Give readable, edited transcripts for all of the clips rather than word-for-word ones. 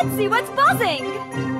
Let's see what's buzzing!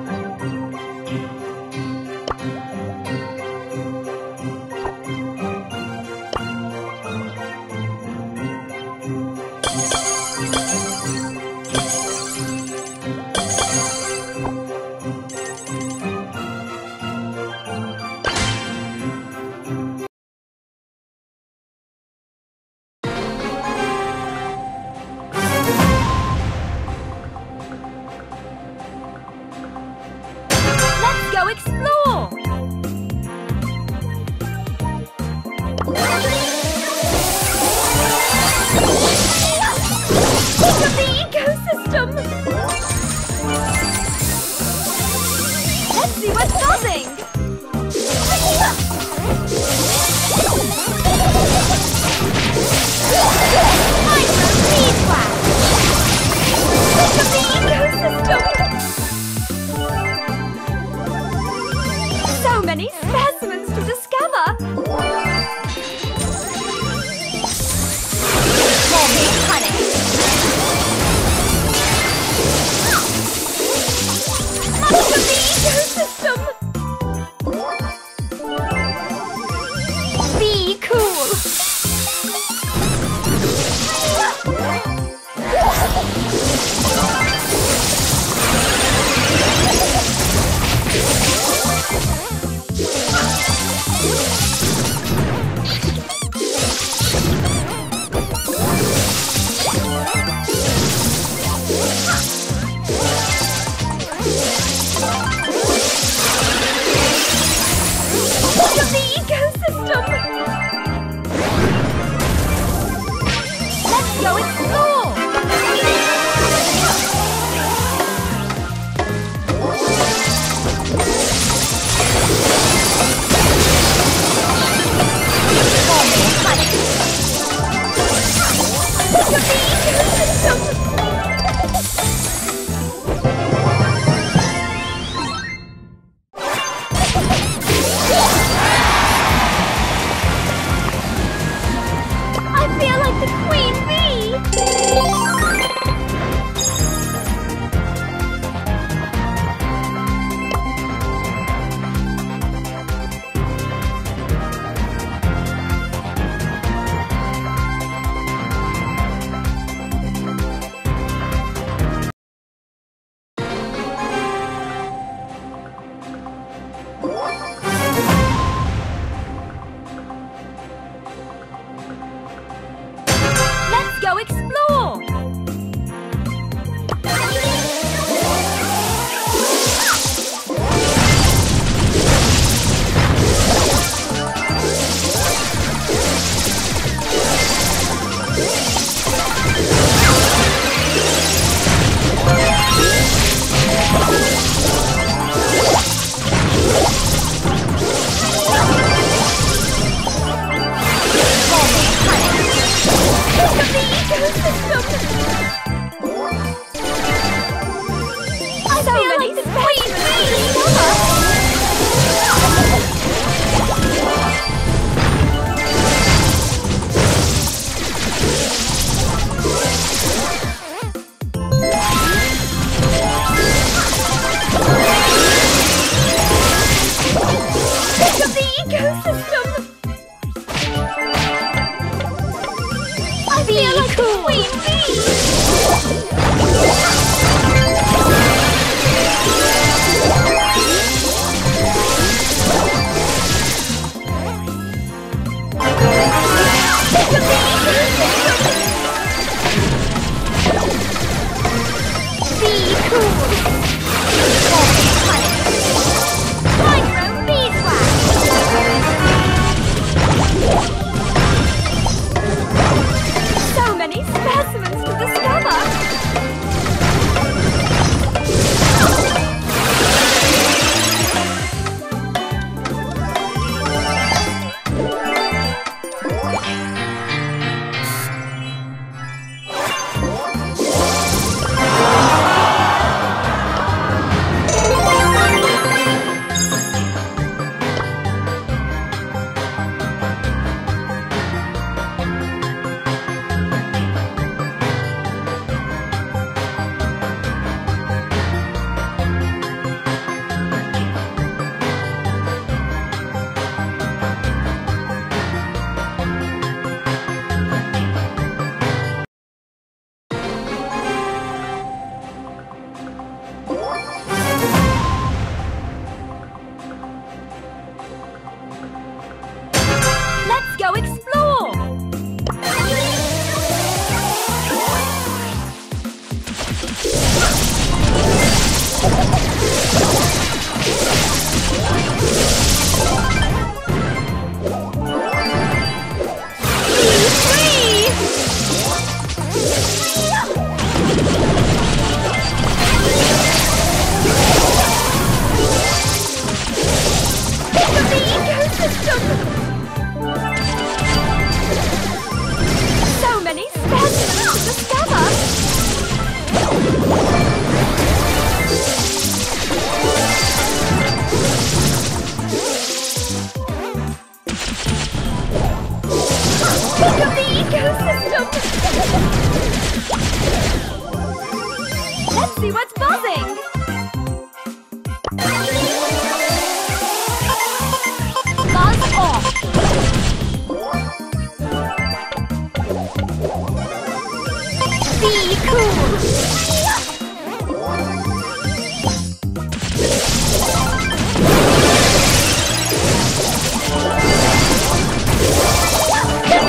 Be cool! End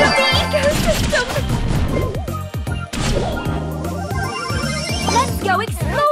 of the ecosystem! Let's go explore!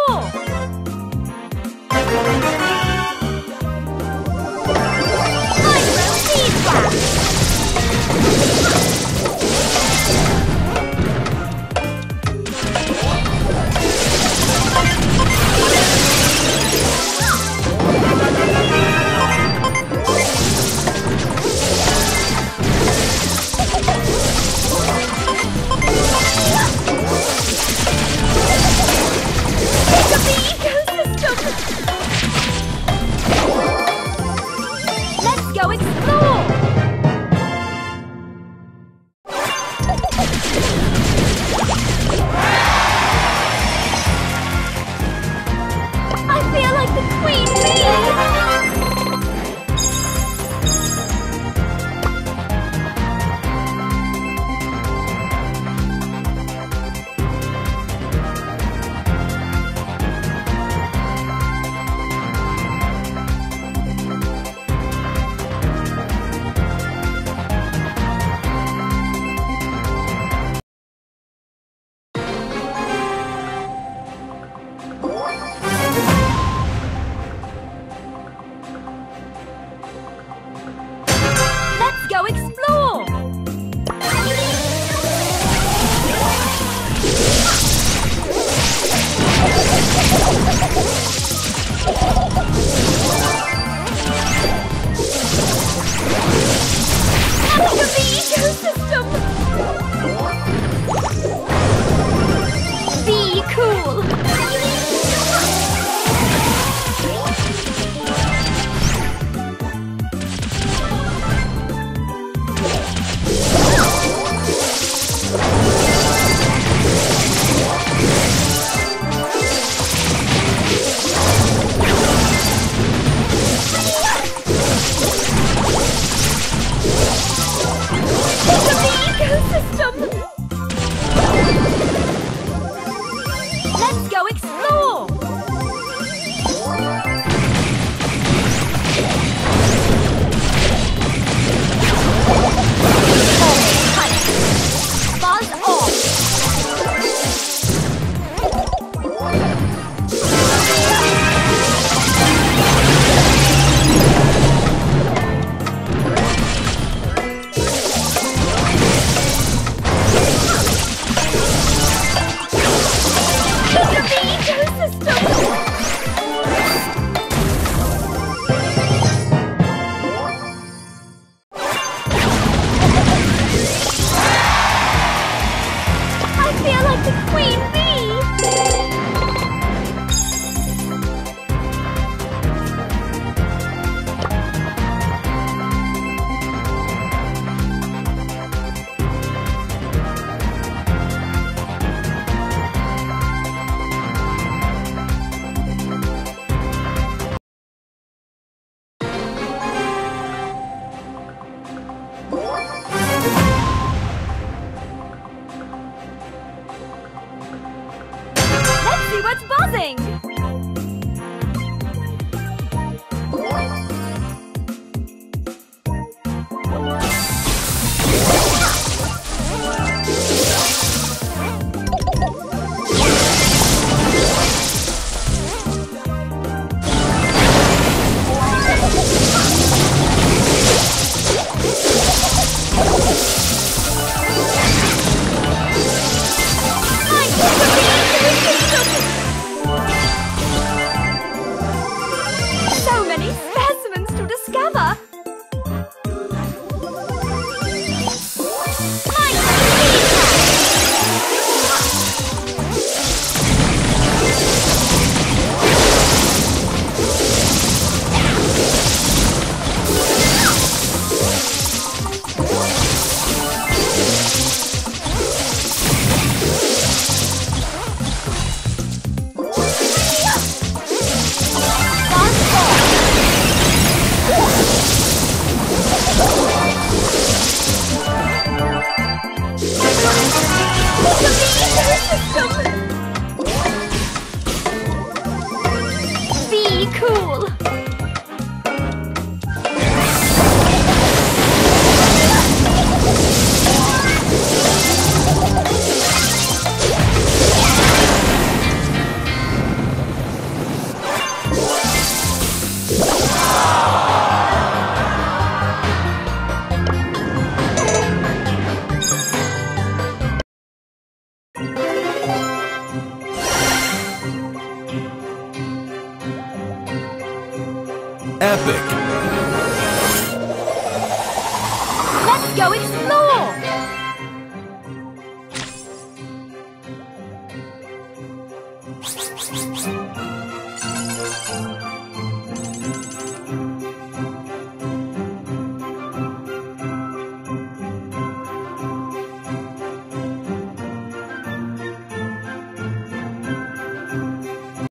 Thick.